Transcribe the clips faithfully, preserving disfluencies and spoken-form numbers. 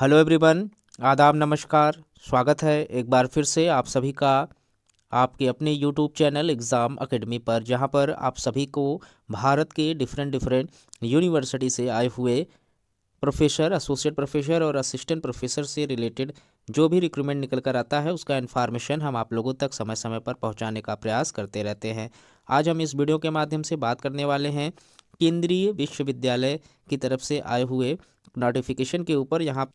Hello everyone, आदाब, नमस्कार, स्वागत है एक बार फिर से आप सभी का आपके अपने यूट्यूब चैनल एग्ज़ाम अकेडमी पर, जहां पर आप सभी को भारत के डिफरेंट डिफरेंट यूनिवर्सिटी से आए हुए प्रोफेसर, एसोसिएट प्रोफेसर और असिस्टेंट प्रोफेसर से रिलेटेड जो भी रिक्रूटमेंट निकल कर आता है उसका इन्फॉर्मेशन हम आप लोगों तक समय समय पर पहुँचाने का प्रयास करते रहते हैं। आज हम इस वीडियो के माध्यम से बात करने वाले हैं केंद्रीय विश्वविद्यालय की तरफ से आए हुए नोटिफिकेशन के ऊपर। यहाँ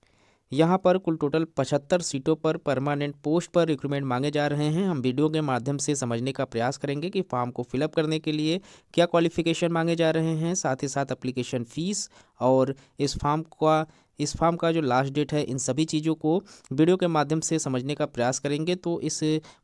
यहाँ पर कुल टोटल पचहत्तर सीटों पर परमानेंट पोस्ट पर रिक्रूटमेंट मांगे जा रहे हैं। हम वीडियो के माध्यम से समझने का प्रयास करेंगे कि फॉर्म को फिलअप करने के लिए क्या क्वालिफिकेशन मांगे जा रहे हैं, साथ ही साथ एप्लीकेशन फ़ीस और इस फॉर्म का इस फॉर्म का जो लास्ट डेट है, इन सभी चीज़ों को वीडियो के माध्यम से समझने का प्रयास करेंगे। तो इस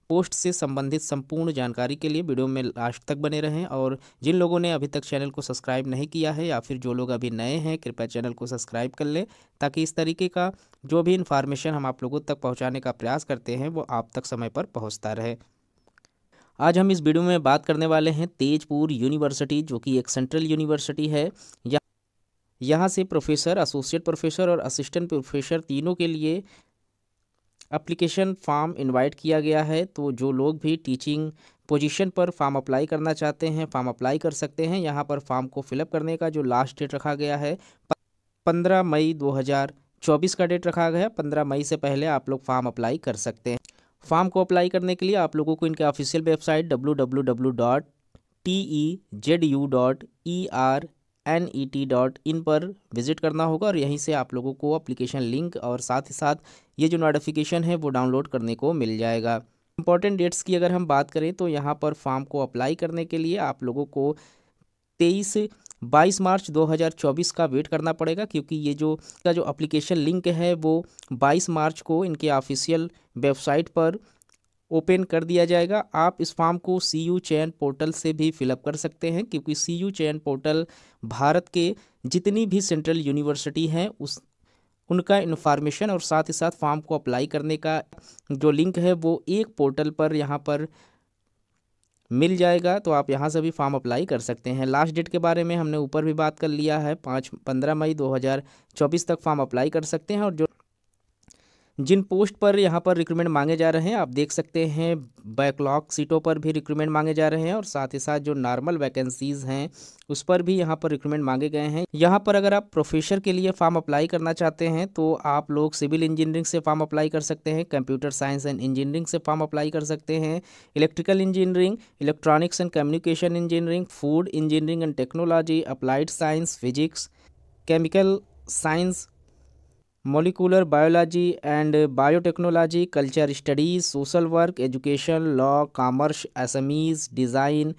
पोस्ट से संबंधित संपूर्ण जानकारी के लिए वीडियो में लास्ट तक बने रहें। और जिन लोगों ने अभी तक चैनल को सब्सक्राइब नहीं किया है या फिर जो लोग अभी नए हैं, कृपया चैनल को सब्सक्राइब कर लें ताकि इस तरीके का जो भी इन्फॉर्मेशन हम आप लोगों तक पहुँचाने का प्रयास करते हैं वो आप तक समय पर पहुँचता रहे। आज हम इस वीडियो में बात करने वाले हैं तेजपुर यूनिवर्सिटी, जो कि एक सेंट्रल यूनिवर्सिटी है। यहाँ से प्रोफेसर, एसोसिएट प्रोफेसर और असिस्टेंट प्रोफेसर तीनों के लिए एप्लीकेशन फॉर्म इनवाइट किया गया है। तो जो लोग भी टीचिंग पोजीशन पर फॉर्म अप्लाई करना चाहते हैं, फॉर्म अप्लाई कर सकते हैं। यहाँ पर फॉर्म को फिलअप करने का जो लास्ट डेट रखा गया है पंद्रह मई दो हज़ार चौबीस का डेट रखा गया है। पंद्रह मई से पहले आप लोग फॉर्म अप्लाई कर सकते हैं। फॉर्म को अप्लाई करने के लिए आप लोगों को इनके official website W W W dot T E Z U dot E R N E T dot in पर विजिट करना होगा और यहीं से आप लोगों को एप्लीकेशन लिंक और साथ ही साथ ये जो नोटिफिकेशन है वो डाउनलोड करने को मिल जाएगा। इंपॉर्टेंट डेट्स की अगर हम बात करें तो यहाँ पर फॉर्म को अप्लाई करने के लिए आप लोगों को तेईस बाईस मार्च दो हज़ार चौबीस का वेट करना पड़ेगा, क्योंकि ये जो का जो एप्लीकेशन लिंक है वो बाईस मार्च को इनके ऑफिशियल वेबसाइट पर ओपन कर दिया जाएगा। आप इस फॉर्म को सीयू चैन पोर्टल से भी फिलअप कर सकते हैं, क्योंकि सीयू चैन पोर्टल भारत के जितनी भी सेंट्रल यूनिवर्सिटी हैं उस उनका इन्फॉर्मेशन और साथ ही साथ फॉर्म को अप्लाई करने का जो लिंक है वो एक पोर्टल पर यहाँ पर मिल जाएगा। तो आप यहाँ से भी फॉर्म अप्लाई कर सकते हैं। लास्ट डेट के बारे में हमने ऊपर भी बात कर लिया है, पाँच पंद्रह मई दो हज़ार चौबीस तक फॉर्म अप्लाई कर सकते हैं। और जो जिन पोस्ट पर यहाँ पर रिक्रूटमेंट मांगे जा रहे हैं आप देख सकते हैं, बैकलॉग सीटों पर भी रिक्रूटमेंट मांगे जा रहे हैं और साथ ही साथ जो नॉर्मल वैकेंसीज़ हैं उस पर भी यहाँ पर रिक्रूटमेंट मांगे गए हैं। यहाँ पर अगर आप प्रोफेसर के लिए फॉर्म अप्लाई करना चाहते हैं तो आप लोग सिविल इंजीनियरिंग से फॉर्म अप्लाई कर सकते हैं, कंप्यूटर साइंस एंड इंजीनियरिंग से फॉर्म अप्लाई कर सकते हैं, electrical engineering, electronics and communication engineering, food engineering and technology, applied science, physics, chemical science, molecular biology and biotechnology, culture studies, social work, education, law, commerce, SMEs, design,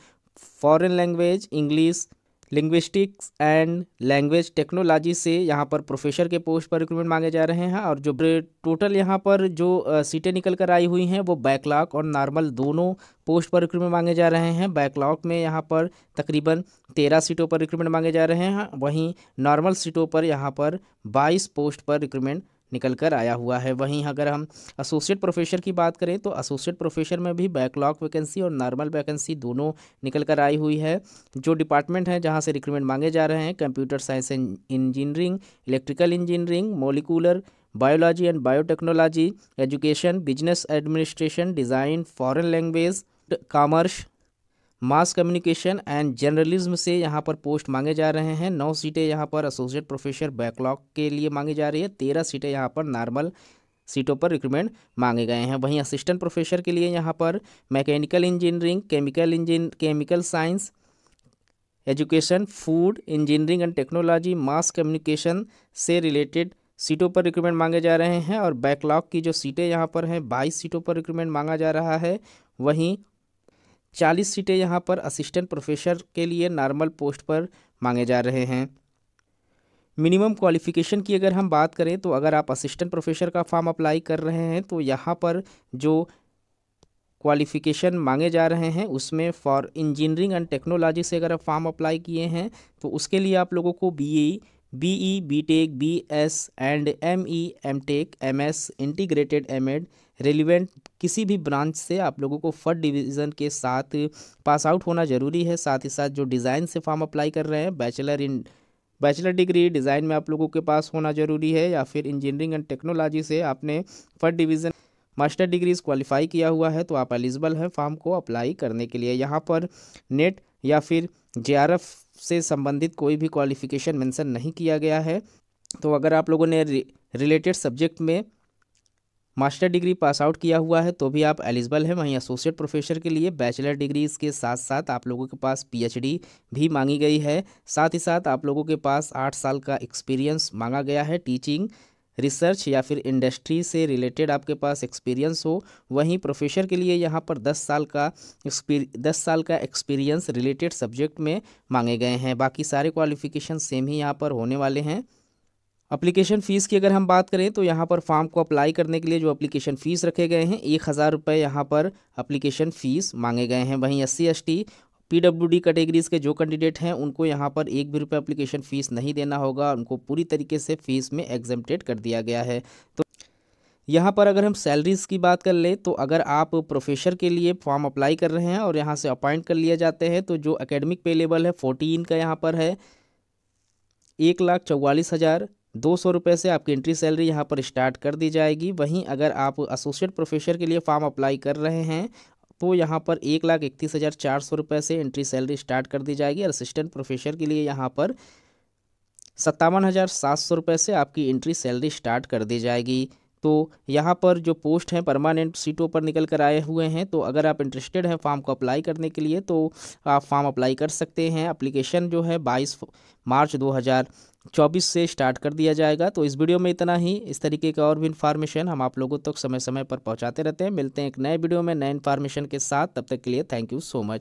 foreign language, English, linguistics and language technology से यहाँ पर professor के post पर recruitment मांगे जा रहे हैं। और जो टोटल यहाँ पर जो सीटें निकल कर आई हुई हैं वो बैकलॉग और नॉर्मल दोनों पोस्ट पर रिक्रूटमेंट मांगे जा रहे हैं। बैकलॉग में यहाँ पर तकरीबन तेरह सीटों पर रिक्रूटमेंट मांगे जा रहे हैं, वहीं नॉर्मल सीटों पर यहाँ पर बाईस पोस्ट पर रिक्रूटमेंट निकल कर आया हुआ है। वहीं अगर हम एसोसिएट प्रोफेसर की बात करें तो एसोसिएट प्रोफेसर में भी बैकलॉग वैकेंसी और नॉर्मल वैकेंसी दोनों निकल कर आई हुई है। जो डिपार्टमेंट है जहां से रिक्रूटमेंट मांगे जा रहे हैं, computer science and engineering, electrical engineering, molecular biology and biotechnology, education, business administration, design, foreign language, commerce, mass communication and journalism से यहाँ पर पोस्ट मांगे जा रहे हैं। नौ सीटें यहाँ पर एसोसिएट प्रोफेसर बैकलॉग के लिए मांगी जा रही है, तेरह सीटें यहाँ पर नॉर्मल सीटों पर रिक्रूटमेंट मांगे गए हैं। वहीं असिस्टेंट प्रोफेसर के लिए यहाँ पर mechanical engineering, chemical engineer chemical science, education, food engineering and technology, mass communication से रिलेटेड सीटों पर रिक्रूटमेंट मांगे जा रहे हैं। और बैकलॉग की जो सीटें यहाँ पर हैं बाईस सीटों पर रिक्रूटमेंट मांगा जा रहा है। वहीं चालीस सीटें यहाँ पर असिस्टेंट प्रोफेसर के लिए नॉर्मल पोस्ट पर मांगे जा रहे हैं। मिनिमम क्वालिफ़िकेशन की अगर हम बात करें तो अगर आप असिस्टेंट प्रोफेसर का फॉर्म अप्लाई कर रहे हैं तो यहाँ पर जो क्वालिफ़िकेशन मांगे जा रहे हैं उसमें फॉर इंजीनियरिंग एंड टेक्नोलॉजी से अगर आप फॉर्म अप्लाई किए हैं तो उसके लिए आप लोगों को B A B E B tech B S and M E M tech M S integrated M Ed relevant किसी भी ब्रांच से आप लोगों को फर्स्ट डिवीज़न के साथ पास आउट होना ज़रूरी है। साथ ही साथ जो डिज़ाइन से फॉर्म अप्लाई कर रहे हैं, bachelor in bachelor degree design में आप लोगों के पास होना ज़रूरी है या फिर इंजीनियरिंग एंड टेक्नोलॉजी से आपने first division master degrees qualify किया हुआ है तो आप एलिजिबल हैं फॉर्म को अप्लाई करने के लिए। यहाँ पर नेट या फिर जेआरएफ से संबंधित कोई भी क्वालिफिकेशन मेंशन नहीं किया गया है। तो अगर आप लोगों ने रिलेटेड सब्जेक्ट में मास्टर डिग्री पास आउट किया हुआ है तो भी आप एलिजिबल हैं। वहीं एसोसिएट प्रोफेसर के लिए बैचलर डिग्रीज़ के साथ साथ आप लोगों के पास पीएचडी भी मांगी गई है। साथ ही साथ आप लोगों के पास आठ साल का एक्सपीरियंस मांगा गया है, टीचिंग, रिसर्च या फिर इंडस्ट्री से रिलेटेड आपके पास एक्सपीरियंस हो। वहीं प्रोफेसर के लिए यहाँ पर दस साल का दस साल का एक्सपीरियंस रिलेटेड सब्जेक्ट में मांगे गए हैं। बाकी सारे क्वालिफिकेशन सेम ही यहाँ पर होने वाले हैं। एप्लीकेशन फ़ीस की अगर हम बात करें तो यहाँ पर फॉर्म को अप्लाई करने के लिए जो एप्लीकेशन फ़ीस रखे गए हैं एक हज़ार रुपये यहाँ पर एप्लीकेशन फ़ीस मांगे गए हैं। वहीं S C S T PWD categories के जो कैंडिडेट हैं उनको यहाँ पर एक भी रुपये एप्लीकेशन फ़ीस नहीं देना होगा, उनको पूरी तरीके से फ़ीस में एग्जम्प्टेड कर दिया गया है। तो यहाँ पर अगर हम सैलरीज़ की बात कर लें तो अगर आप प्रोफेसर के लिए फॉर्म अप्लाई कर रहे हैं और यहाँ से अपॉइंट कर लिए जाते हैं तो जो एकेडमिक पे लेवल है फोर्टीन का यहाँ पर है एक लाख चौवालीस हज़ार दो सौ रुपये से आपकी एंट्री सैलरी यहाँ पर स्टार्ट कर दी जाएगी। वहीं अगर आप एसोसिएट प्रोफेसर के लिए फॉर्म अप्लाई कर रहे हैं तो यहाँ पर एक लाख इकतीस हज़ार चार सौ रुपये से एंट्री सैलरी स्टार्ट कर दी जाएगी। असिस्टेंट प्रोफेसर के लिए यहाँ पर सत्तावन हज़ार सात सौ रुपये से आपकी एंट्री सैलरी स्टार्ट कर दी जाएगी। तो यहाँ पर जो पोस्ट हैं परमानेंट सीटों पर निकल कर आए हुए हैं। तो अगर आप इंटरेस्टेड हैं फॉर्म को अप्लाई करने के लिए तो आप फॉर्म अप्लाई कर सकते हैं। एप्लीकेशन जो है बाईस मार्च दो हज़ार चौबीस से स्टार्ट कर दिया जाएगा। तो इस वीडियो में इतना ही। इस तरीके का और भी इन्फॉर्मेशन हम आप लोगों तक समय समय पर पहुँचाते रहते हैं। मिलते हैं एक नए वीडियो में नए इन्फॉर्मेशन के साथ। तब तक के लिए थैंक यू सो मच।